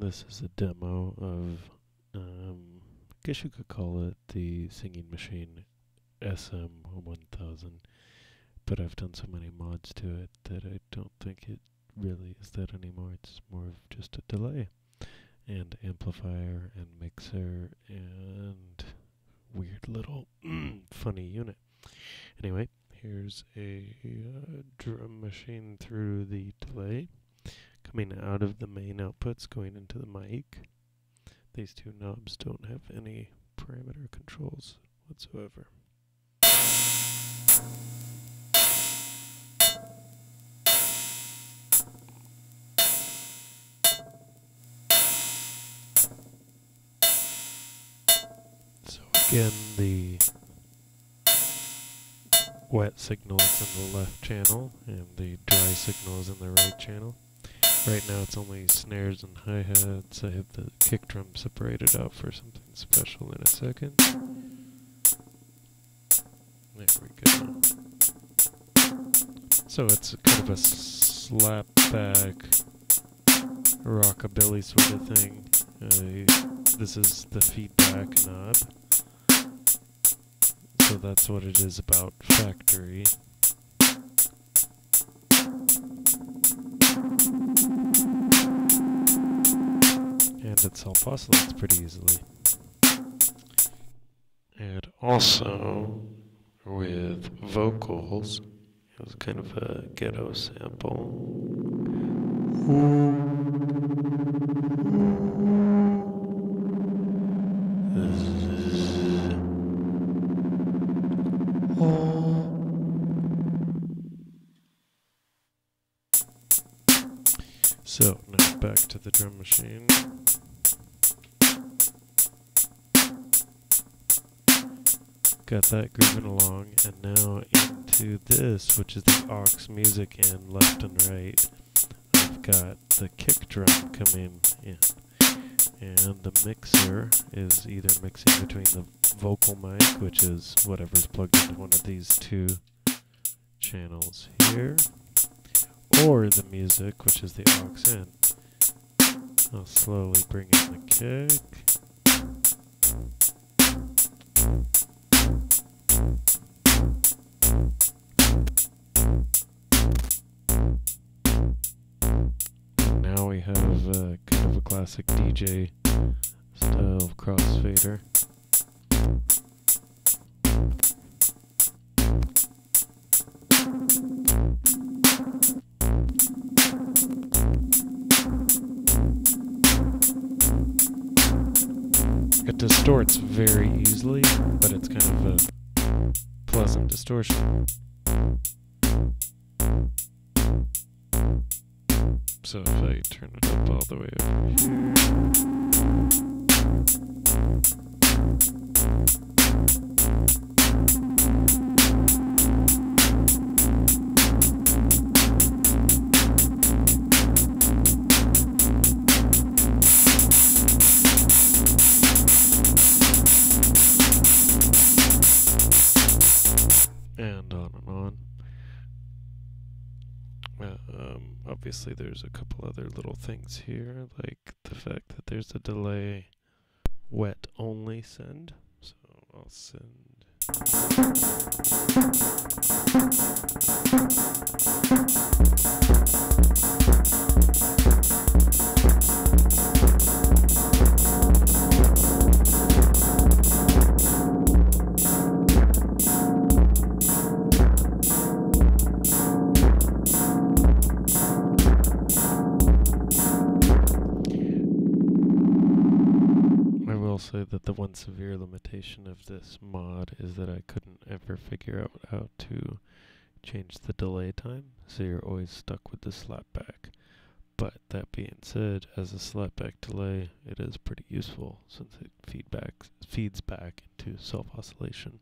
This is a demo of, I guess you could call it the Singing Machine SM-1000, but I've done so many mods to it that I don't think it really is that anymore. It's more of just a delay and amplifier and mixer and weird little funny unit. Anyway, here's a drum machine through the delay, coming out of the main outputs, going into the mic. These two knobs don't have any parameter controls whatsoever. So again, the wet signal is in the left channel and the dry signal is in the right channel. Right now it's only snares and hi-hats. I have the kick drum separated out for something special in a second. There we go. So it's kind of a slapback, rockabilly sort of thing. This is the feedback knob. So that's what it is about factory. Itself oscillates pretty easily. And also with vocals, it was kind of a ghetto sample. So now back to the drum machine. Got that grooving along, and now into this, which is the aux music in left and right. I've got the kick drum coming in, and the mixer is either mixing between the vocal mic, which is whatever's plugged into one of these two channels here, or the music, which is the aux in. I'll slowly bring in the kick. Have kind of a classic DJ style crossfader. It distorts very easily, but it's kind of a pleasant distortion. So if I turn it up all the way over here, and on and on. Obviously there's a couple other little things here, like the fact that there's a delay wet only send, so I'll send. Say that the one severe limitation of this mod is that I couldn't ever figure out how to change the delay time, so you're always stuck with the slapback. But that being said, as a slapback delay, it is pretty useful since it feeds back into self-oscillation,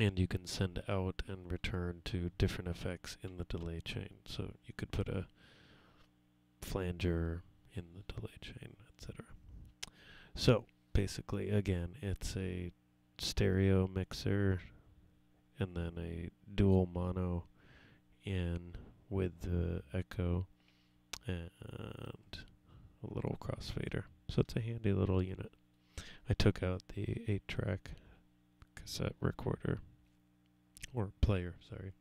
and you can send out and return to different effects in the delay chain. So you could put a flanger in the delay chain, etc. So basically, again, it's a stereo mixer and then a dual mono in with the echo and a little crossfader. So it's a handy little unit. I took out the 8-track cassette recorder, or player, sorry.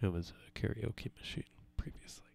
It was a karaoke machine previously.